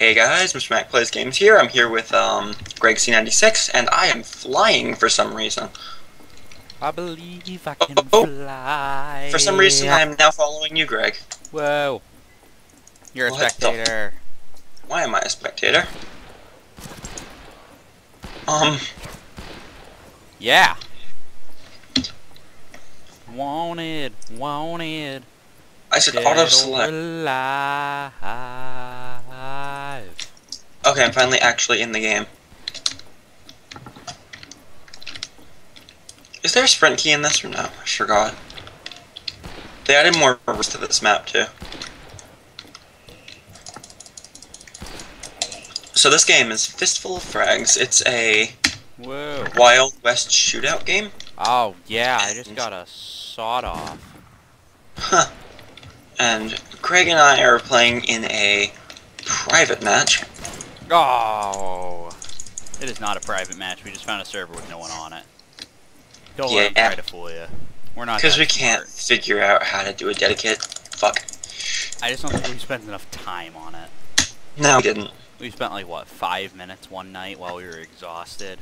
Hey guys, Mr. Mac Plays Games here. I'm here with Greg C96, and I am flying for some reason. I believe I can fly. For some reason, I am now following you, Greg. Whoa. You're a spectator. Why am I a spectator? Yeah. Wanted. I said auto-select. Okay, I'm finally actually in the game. Is there a sprint key in this or no? I forgot. They added more rivers to this map too. So this game is Fistful of Frags. It's a Wild West shootout game. Oh yeah, I just got a sawed off. Huh. And Craig and I are playing in a private match. Oh, it is not a private match. We just found a server with no one on it. Don't let them try to fool you. We're not. Because we can't figure out how to do a dedicate. Fuck. I just don't think we spent enough time on it. No, we didn't. We spent like what, 5 minutes one night while we were exhausted.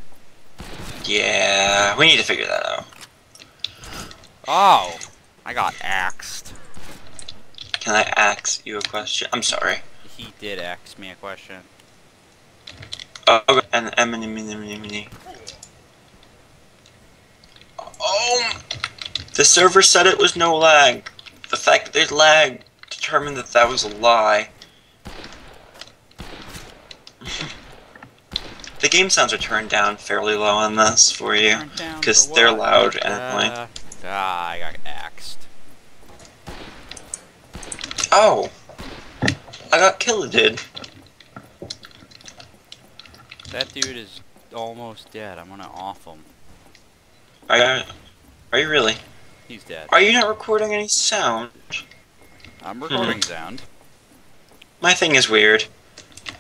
Yeah, we need to figure that out. Oh, I got axed. Can I ask you a question? I'm sorry. He did ask me a question. And oh, the server said it was no lag. The fact that there's lag determined that that was a lie. The game sounds are turned down fairly low on this for you, because they're loud anyway. Ah, I got axed. Oh, I got killed, dude. That dude is almost dead. I'm gonna off him. Are you really? He's dead. Are you not recording any sound? I'm recording sound. My thing is weird.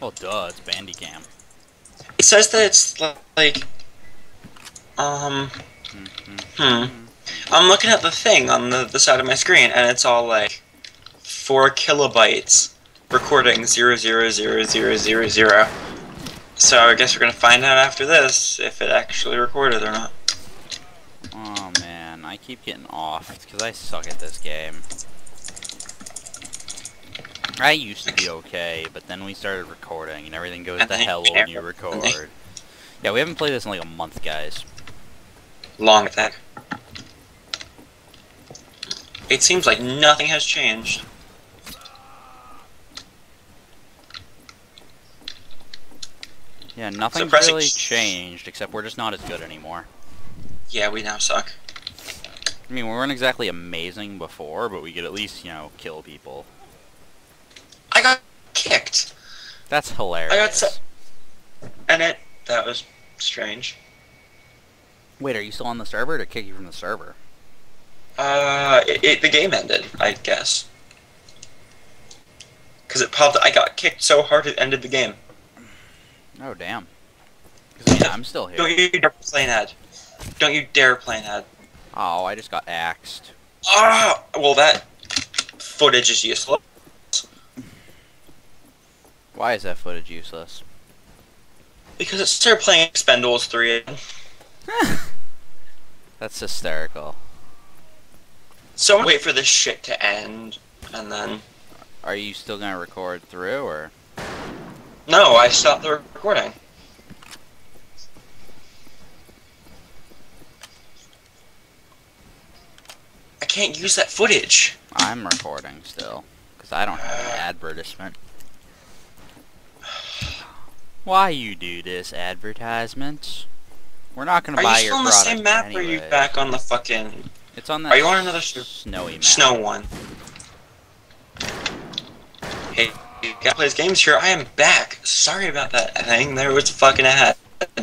Well, duh, it's Bandicam. It says that it's like, I'm looking at the thing on the side of my screen, and it's all like 4 kilobytes recording 0, 0, 0, 0, 0, 0. So I guess we're gonna find out after this if it actually recorded or not. Oh man, I keep getting off. It's because I suck at this game. I used to be okay, but then we started recording and everything goes to hell when you record. Yeah, we haven't played this in like a month, guys. Long attack. It seems like nothing has changed. Yeah, nothing's really changed, except we're just not as good anymore. Yeah, we now suck. I mean, we weren't exactly amazing before, but we could at least, you know, kill people. I got kicked! That's hilarious. I got that was strange. Wait, are you still on the server, or did it kick you from the server? The game ended, I guess. Because it popped, I got kicked so hard it ended the game. Oh damn! Yeah, I'm still here. Don't you dare play an ad! Don't you dare play an ad! Oh, I just got axed. Ah! Well, that footage is useless. Why is that footage useless? Because it's still playing Expendables 3. That's hysterical. So wait for this shit to end, and then. Are you still gonna record through, or? No, I stopped the recording. I can't use that footage. I'm recording still, because I don't have an advertisement. Why you do this, advertisements? We're not gonna buy your product. Are you still on the same map, or are you back on the fucking? It's on that. Are you on another snowy map? Snow one. Hey. Guy Plays Games here. I am back. Sorry about that thing. There was a fucking ad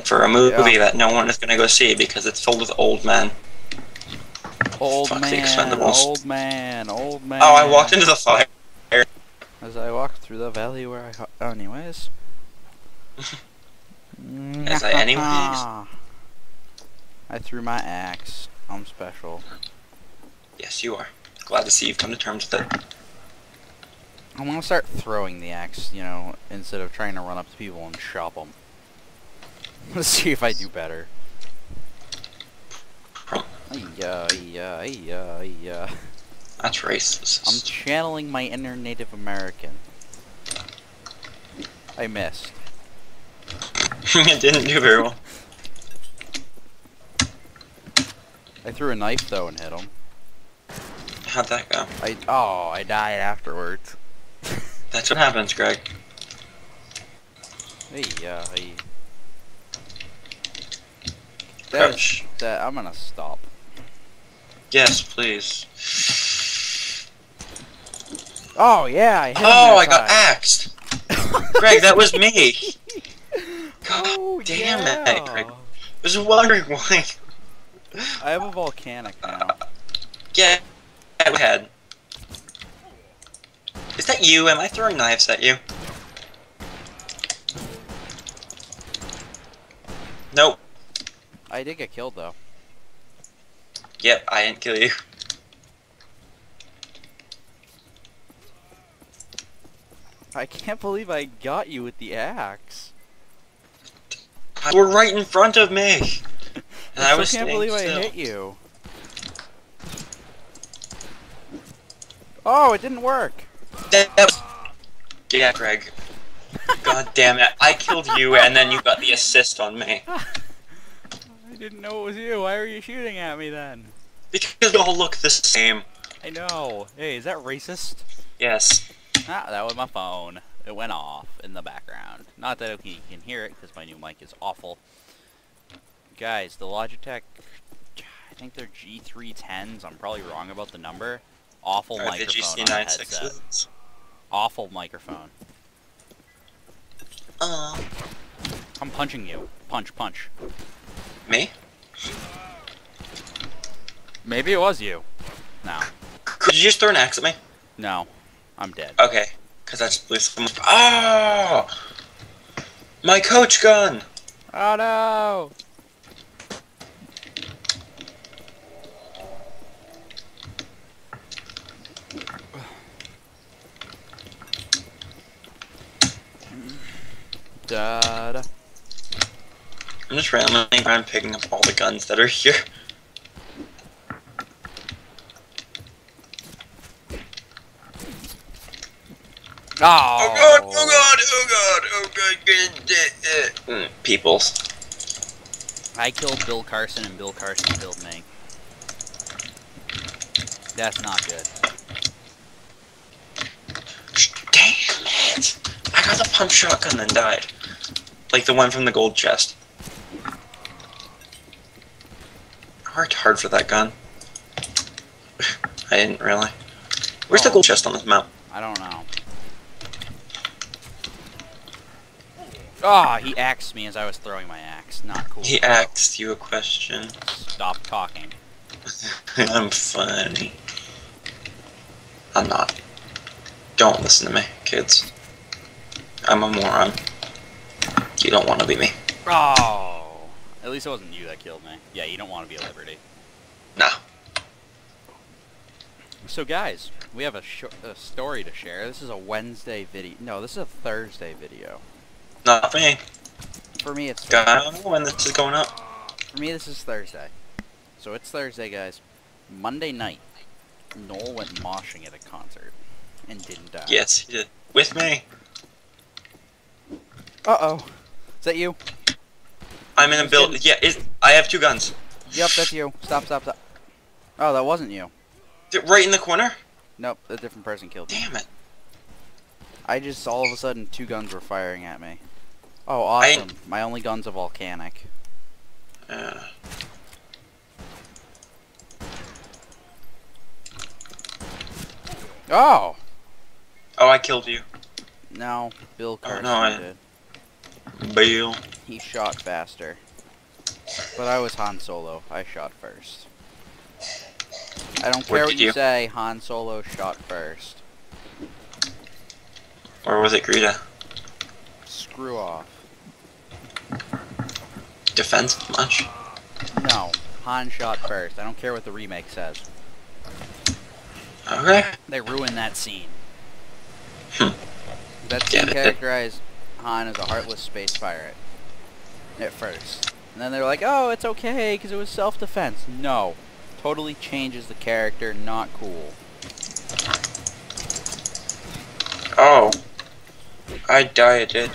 for a movie that no one is gonna go see because it's filled with old men. Old man. Oh, I walked into the fire. As I walked through the valley where I. Anyways. I threw my axe. I'm special. Yes, you are. Glad to see you've come to terms with it. I want to start throwing the axe, you know, instead of trying to run up to people and chop them. Let's see if I do better. That's racist. I'm channeling my inner Native American. I missed. It didn't do very well. I threw a knife though and hit him. How'd that go? I died afterwards. That's what happens, Greg. Hey. That I'm gonna stop. Yes, please. Oh yeah, I hit him. Oh, I got axed. Greg, that was me. God damn it, Greg. I was wondering why. I have a volcanic now. Yeah, go ahead. Is that you? Am I throwing knives at you? Nope. I did get killed though. Yep, I didn't kill you. I can't believe I got you with the axe. You were right in front of me. And I can't believe I hit you. Oh, it didn't work. That was... Yeah, Greg. God damn it! I killed you, and then you got the assist on me. I didn't know it was you. Why were you shooting at me then? Because they all look the same. I know. Hey, is that racist? Yes. Ah, that was my phone. It went off in the background. Not that you can hear it because my new mic is awful. Guys, the Logitech, I think they're G310s. I'm probably wrong about the number. Awful microphone on the headset. Awful microphone. I'm punching you. Punch, punch. Me? Maybe it was you. No. Could you just throw an axe at me? No. I'm dead. Okay. Because I just blew someone. Oh! My coach gun! Oh no! Da-da. I'm just randomly around picking up all the guns that are here. Oh, oh god, oh god, oh god, oh god, peoples. I killed Bill Carson and Bill Carson killed me. That's not good. Damn it! I got the pump shotgun and died. Like the one from the gold chest. I worked hard for that gun. I didn't really. Where's the gold chest on this map? I don't know. Ah, oh, he axed me as I was throwing my axe. Not cool. He axed you a question. Stop talking. I'm funny. I'm not. Don't listen to me, kids. I'm a moron. You don't want to be me. Oh. At least it wasn't you that killed me. Yeah, you don't want to be a liberty. Nah. So guys, we have a story to share. This is a Wednesday video. No, this is a Thursday video. Not for me. For me, it's Thursday. I don't know when this is going up. For me, this is Thursday. So it's Thursday, guys. Monday night, Noel went moshing at a concert and didn't die. Yes, he did. With me. Uh-oh. Is that you? I'm in a building. Yeah, I have two guns. Yep, that's you. Stop, stop, stop. Oh, that wasn't you. Right in the corner? Nope, a different person killed me. Damn it. I just, all of a sudden, two guns were firing at me. Oh, awesome. My only gun's a volcanic. Oh! Oh, I killed you. No, Bill Carson did. Bill. He shot faster. But I was Han Solo. I shot first. I don't care what you say, Han Solo shot first. Or was it Greta? Screw off. Defense much? No. Han shot first. I don't care what the remake says. Okay. They ruined that scene. That's to characterize Han as a heartless space pirate at first. And then they're like, oh, it's okay because it was self-defense. No. Totally changes the character. Not cool. Oh. I dieted.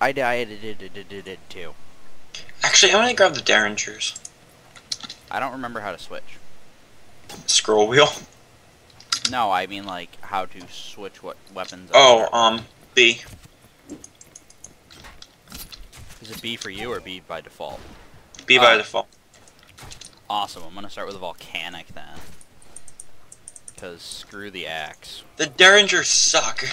I dieted too. Actually, I want to grab the derringers. I don't remember how to switch. Scroll wheel? No, I mean like how to switch what weapons. Oh, B. Is it B for you or B by default? B by default. Awesome. I'm gonna start with a volcanic then, cause screw the axe. The derringers suck.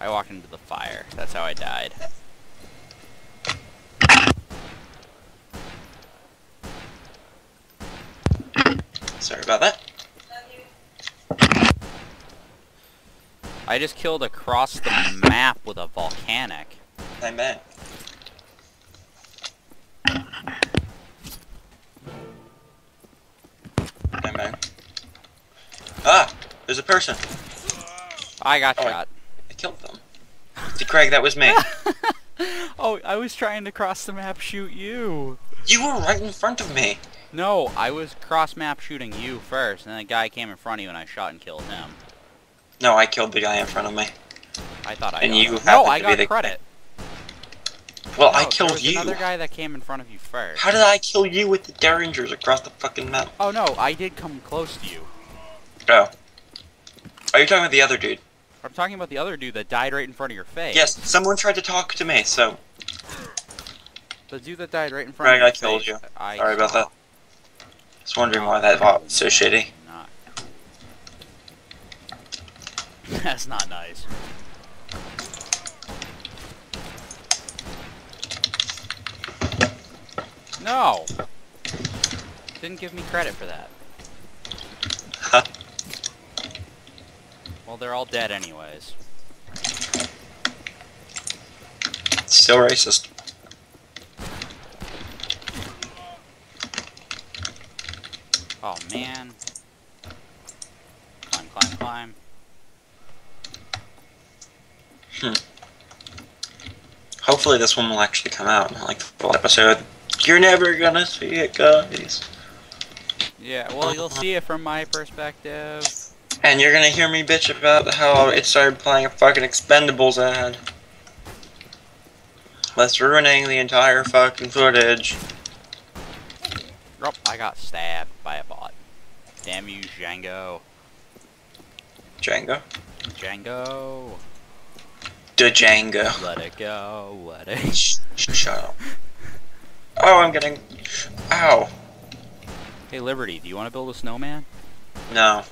I walked into the fire. That's how I died. Sorry about that. I just killed across the map with a volcanic. I bet. I bet. Ah! There's a person. I got shot. I killed them. Craig, that was me. Oh, I was trying to cross the map shoot you. You were right in front of me. No, I was cross-map shooting you first, and then the guy came in front of you, and I shot and killed him. No, I killed the guy in front of me. I thought I. And you happened no, I to got be the credit. Well, no, I killed there was you. Another guy that came in front of you first. How did I kill you with the derringers across the fucking map? Oh no, I did come close to you. Oh. Are you talking about the other dude? I'm talking about the other dude that died right in front of your face. Yes, someone tried to talk to me, so. The dude that died right in front of your face. Killed you. Sorry about that. I was wondering why that bot was so shitty. Not. That's not nice. No! Didn't give me credit for that. Huh? Well, they're all dead anyways. Still racist. Oh man. Climb, climb, climb. Hopefully this one will actually come out, like the full episode. You're never gonna see it, guys. Yeah, well you'll see it from my perspective. And you're gonna hear me bitch about how it started playing a fucking Expendables ad. That's ruining the entire fucking footage. Oh, I got stabbed by a bot. Damn you, Django. Django? Django. The Django. Let it go, let it... Shut up. Oh, I'm getting... Ow. Hey, Liberty, do you want to build a snowman? No.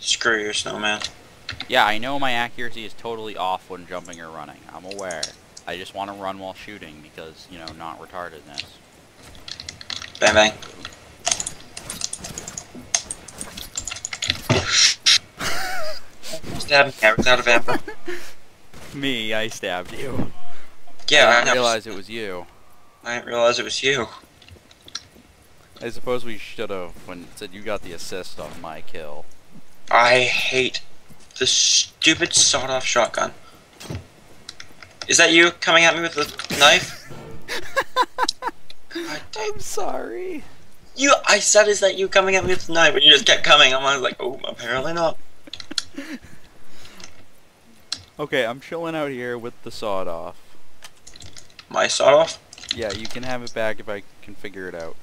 Screw your snowman. Yeah, I know my accuracy is totally off when jumping or running. I'm aware. I just want to run while shooting because, you know, not retardedness. Bang bang. Stabbed me. I was out of ammo. Me, I stabbed you. Yeah, I didn't realize it was you. I didn't realize it was you. I suppose we should have when it said you got the assist on my kill. I hate this stupid sawed-off shotgun. Is that you coming at me with a knife? I'm sorry. You, I said, is that you coming at me with a knife? And you just kept coming. I'm like, oh, apparently not. Okay, I'm chilling out here with the sawed off. My sawed off? Yeah, you can have it back if I can figure it out.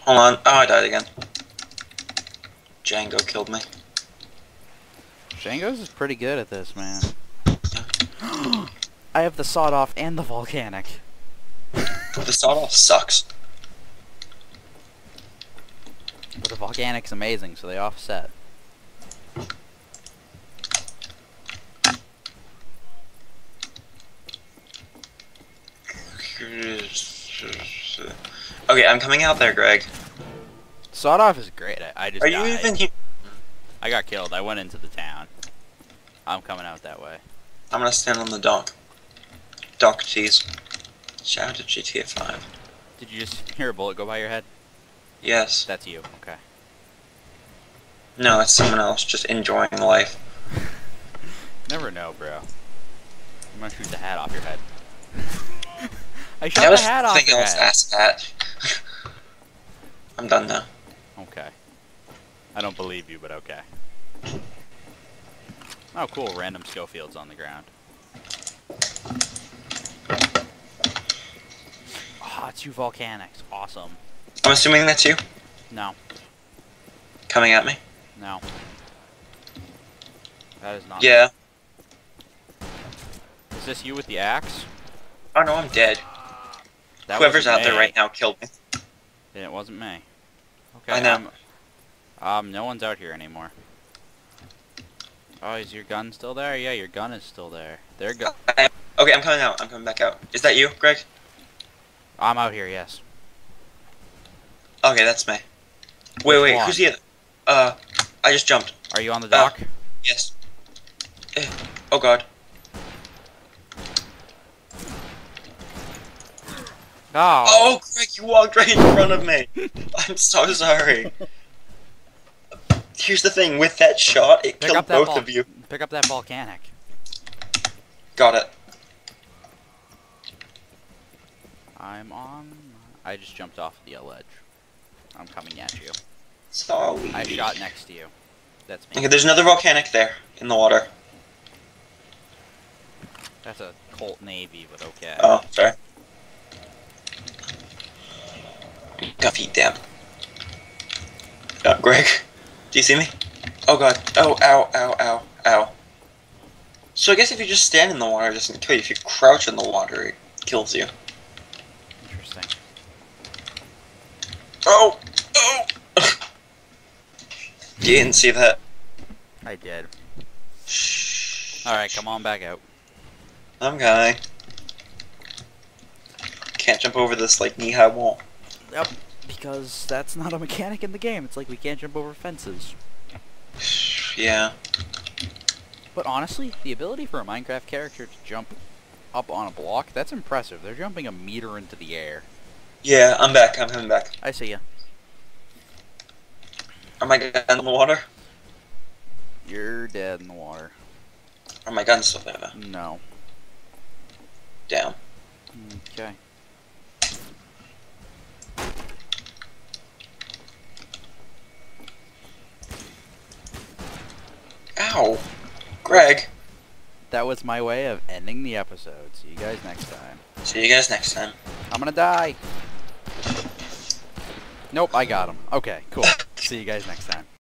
Hold on. Oh, I died again. Django killed me. Django's is pretty good at this, man. I have the sawed-off and the volcanic. The sawed-off sucks. But the volcanic's amazing, so they offset. Okay, I'm coming out there, Greg. Sawed-off is great. I just died. Are you even here? I got killed. I went into the town. I'm coming out that way. I'm gonna stand on the dock. Dock cheese. Shout out to GTA 5. Did you just hear a bullet go by your head? Yes. That's you, okay. No, that's someone else just enjoying life. Never know, bro. I'm gonna shoot the hat off your head. I shot the hat off your head. I was asked that. I'm done now. Okay. I don't believe you, but okay. Oh, cool. Random Schofields on the ground. Ah, oh, it's you volcanics. Awesome. I'm assuming that's you? No. Coming at me? No. That is not. Yeah. Is this you with the axe? Oh no, I'm dead. That whoever's out there right now killed me. Yeah, it wasn't me. Okay. I know. No one's out here anymore. Oh, is your gun still there? Yeah, your gun is still there. There go. Okay, I'm coming out. I'm coming back out. Is that you, Greg? I'm out here, yes. Okay, that's me. Wait, wait, who's the other? I just jumped. Are you on the dock? Yes. Oh god. Oh. Oh, Greg, you walked right in front of me. I'm so sorry. Here's the thing, with that shot, it killed both of you. Pick up that volcanic. Got it. I'm on... I just jumped off the ledge. I'm coming at you. Sorry. I shot next to you. That's me. Okay, there's another volcanic there, in the water. That's a Colt Navy, but okay. Oh, sorry. Guffy, damn. Greg? Do you see me? Oh god. Oh, ow, ow, ow, ow. So I guess if you just stand in the water, it doesn't kill you. If you crouch in the water, it kills you. Interesting. Oh! Oh! You didn't see that. I did. Alright, come on back out. I'm going. Can't jump over this, like, knee-high wall. Yep. Because that's not a mechanic in the game. It's like we can't jump over fences. Yeah. But honestly, the ability for a Minecraft character to jump up on a block, that's impressive. They're jumping a meter into the air. Yeah, I'm back. I'm coming back. I see ya. Are my guns in the water? You're dead in the water. Are my guns still there? No. Down. Okay. Ow! Greg! That was my way of ending the episode. See you guys next time. See you guys next time. I'm gonna die! Nope, I got him. Okay, cool. See you guys next time.